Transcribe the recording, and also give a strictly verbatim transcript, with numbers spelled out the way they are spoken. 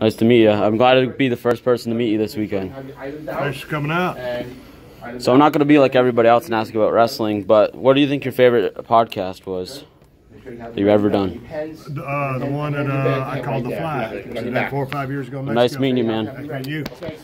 Nice to meet you. I'm glad to be the first person to meet you this weekend. Thanks for coming out. So I'm not going to be like everybody else and ask about wrestling, but what do you think your favorite podcast was that you've ever done? Uh, the one that uh, I called The Flag. It was about four or five years ago. Nice meeting you, man. Nice meeting you.